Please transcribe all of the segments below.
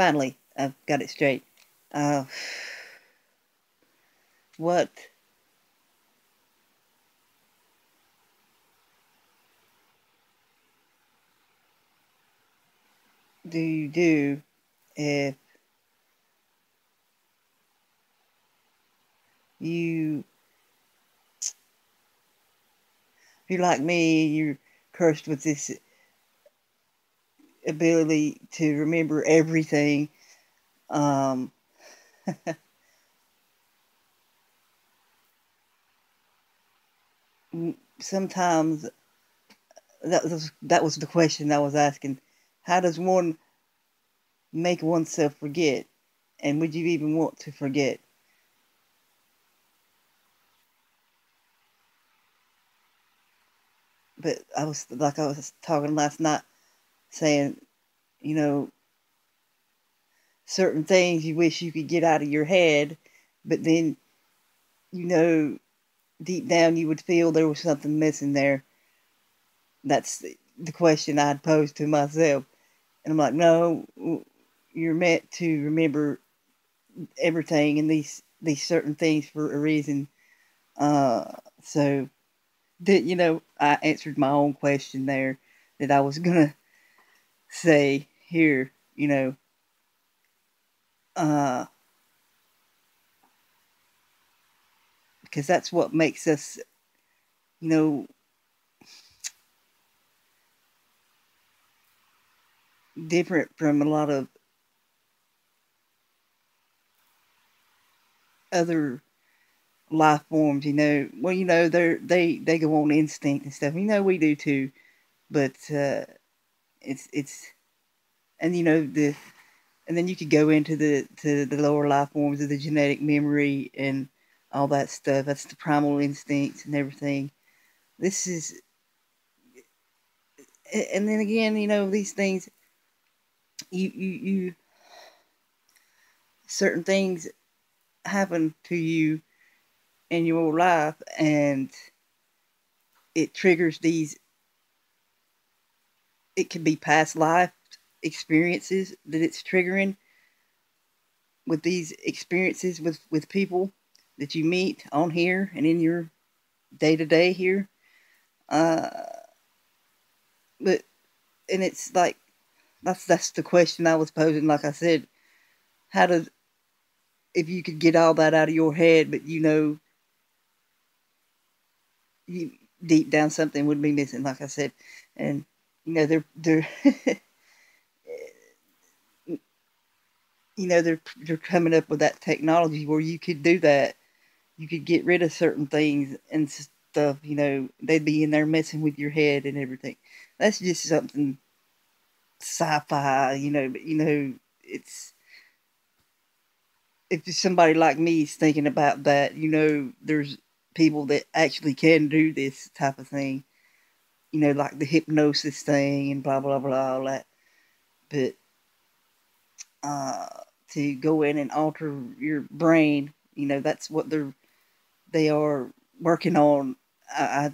Finally, I've got it straight. What? Do you do if you're like me, you're cursed with this ability to remember everything? Sometimes that was the question I was asking. How does one make oneself forget? And would you even want to forget? But I was talking last night, saying, you know, certain things you wish you could get out of your head, but then, you know, deep down you would feel there was something missing there. That's the question I'd posed to myself. And I'm like, no, you're meant to remember everything, and these certain things for a reason. So, you know, I answered my own question there that I was going to say here, you know. Because that's what makes us, you know, different from a lot of other life forms, you know. Well, you know, they go on instinct and stuff. You know, we do too, but and you know and then you could go into the lower life forms of the genetic memory and all that stuff. That's the primal instincts and everything. And then again, you know, these things. You certain things happen to you in your life, and it triggers these. It can be past life experiences that it's triggering, with these experiences with people that you meet on here and in your day-to-day here. And it's like, that's the question I was posing. Like I said, if you could get all that out of your head, but you know, deep down something would be missing, like I said. And you know, they're you know, they're coming up with that technology where you could do that. You could get rid of certain things and stuff. You know, they'd be in there messing with your head and everything. That's just something sci-fi, you know. But you know, it's, if somebody like me is thinking about that, you know, there's people that actually can do this type of thing, you know, like the hypnosis thing and blah blah blah, all that. But to go in and alter your brain, you know, that's what they are working on. I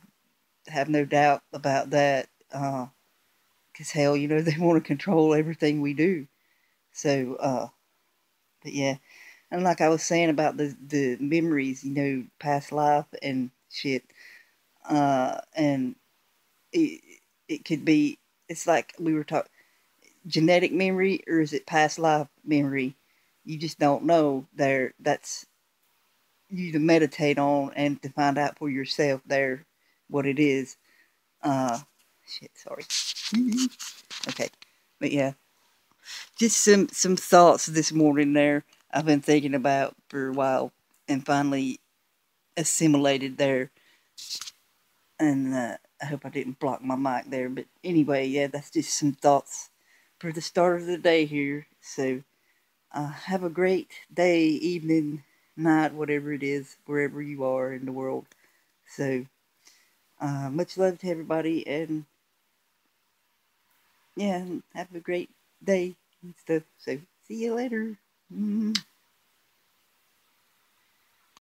have no doubt about that. Because hell, you know, they want to control everything we do. So, but yeah. And like I was saying about the memories, you know, past life and shit. And it could be, it's like we were talking, genetic memory, or is it past life memory? You just don't know there. That's you to meditate on and to find out for yourself there what it is. Shit, sorry. Okay, but yeah, just some thoughts this morning there I've been thinking about for a while, and finally assimilated there. And I hope I didn't block my mic there, but anyway, yeah, that's just some thoughts for the start of the day here. So have a great day, evening, night, whatever it is, wherever you are in the world. So much love to everybody, and yeah, have a great day and stuff. So, see you later.